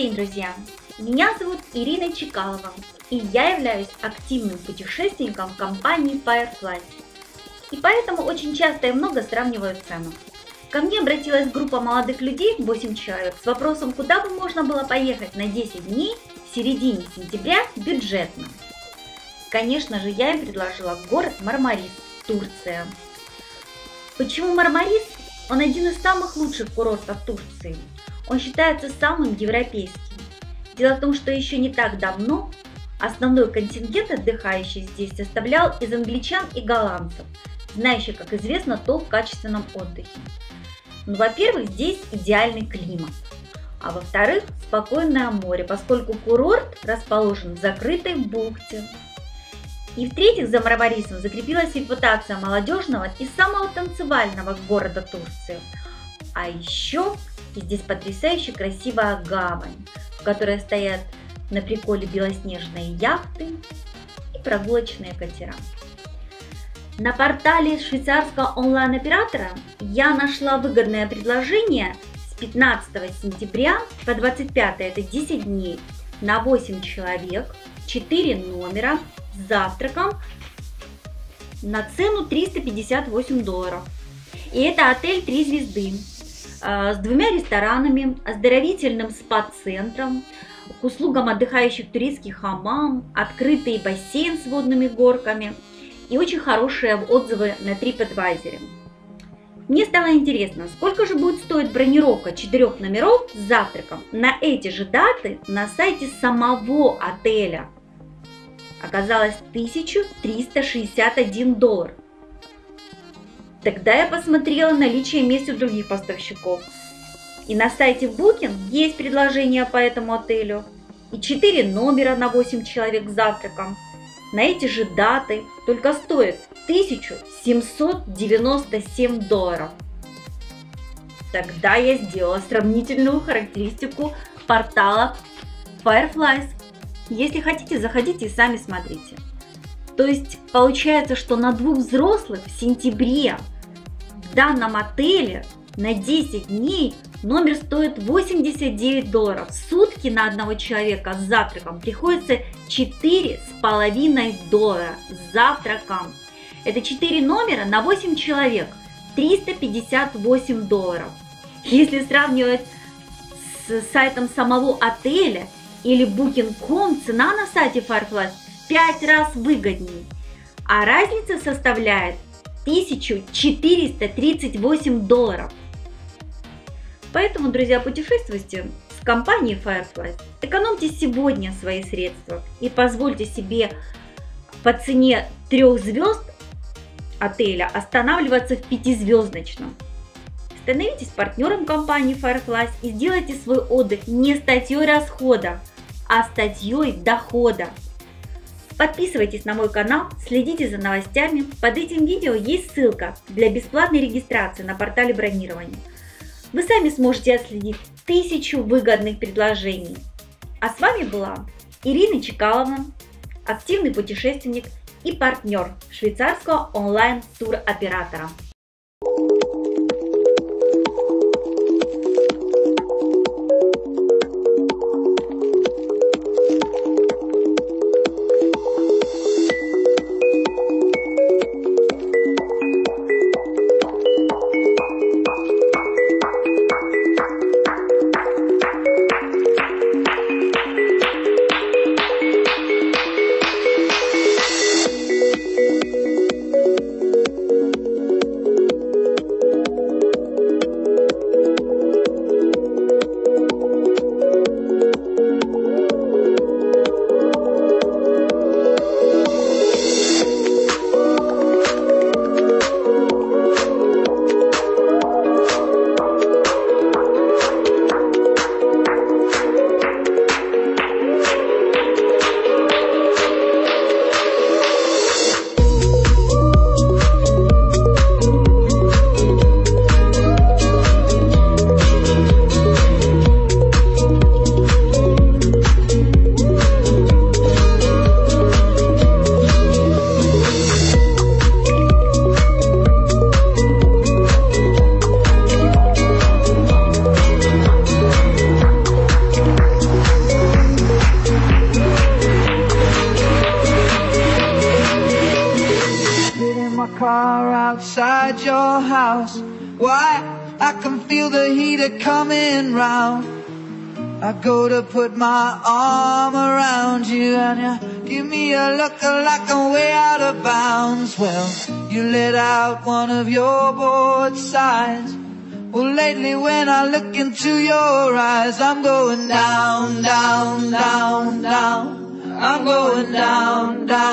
день, друзья! Меня зовут Ирина Чекалова, и я являюсь активным путешественником компании Firefly. И поэтому очень часто и много сравниваю цену. Ко мне обратилась группа молодых людей, 8 человек, с вопросом, куда бы можно было поехать на 10 дней в середине сентября бюджетно. Конечно же, я им предложила город Мармарис, Турция. Почему Мармарис? Он один из самых лучших курортов Турции. Он считается самым европейским. Дело в том, что еще не так давно основной контингент отдыхающих здесь составлял из англичан и голландцев, знающих, как известно, толк в качественном отдыхе. Ну, во-первых, здесь идеальный климат, а во-вторых, спокойное море, поскольку курорт расположен в закрытой бухте. И в-третьих, за Мармарисом закрепилась репутация молодежного и самого танцевального города Турции. А еще здесь потрясающе красивая гавань, в которой стоят на приколе белоснежные яхты и прогулочные катера. На портале швейцарского онлайн-оператора я нашла выгодное предложение с 15 сентября по 25, это 10 дней, на 8 человек, 4 номера, с завтраком на цену $358. И это отель 3 звезды с 2 ресторанами, оздоровительным спа-центром, к услугам отдыхающих турецкий хамам, открытый бассейн с водными горками и очень хорошие отзывы на TripAdvisor. Мне стало интересно, сколько же будет стоить бронировка 4 номеров с завтраком на эти же даты на сайте самого отеля. Оказалось $1361. Тогда я посмотрела наличие мест у других поставщиков. И на сайте Booking есть предложение по этому отелю. И 4 номера на 8 человек с завтраком. На эти же даты, только стоит $1797. Тогда я сделала сравнительную характеристику портала Firefly. Если хотите, заходите и сами смотрите. То есть получается, что на 2 взрослых в сентябре в данном отеле на 10 дней номер стоит $89. В сутки на одного человека с завтраком приходится $4,5 с завтраком. Это 4 номера на 8 человек, $358. Если сравнивать с сайтом самого отеля или Booking.com, цена на сайте Firefly в 5 раз выгоднее, а разница составляет $1438. Поэтому, друзья, путешествуйте с компанией Firefly, экономьте сегодня свои средства и позвольте себе по цене 3 звезд отеля останавливаться в 5-звездочном. Становитесь партнером компании Firefly и сделайте свой отдых не статьей расхода, а статьей дохода. Подписывайтесь на мой канал, следите за новостями. Под этим видео есть ссылка для бесплатной регистрации на портале бронирования. Вы сами сможете отследить 1000 выгодных предложений. А с вами была Ирина Чекалова, активный путешественник и партнер швейцарского онлайн-туроператора. car outside your house. Why? I can feel the heater coming round. I go to put my arm around you and you give me a look like I'm way out of bounds. Well, you let out one of your bored sighs. Well, lately when I look into your eyes, I'm going down, down, down, down. I'm going down, down.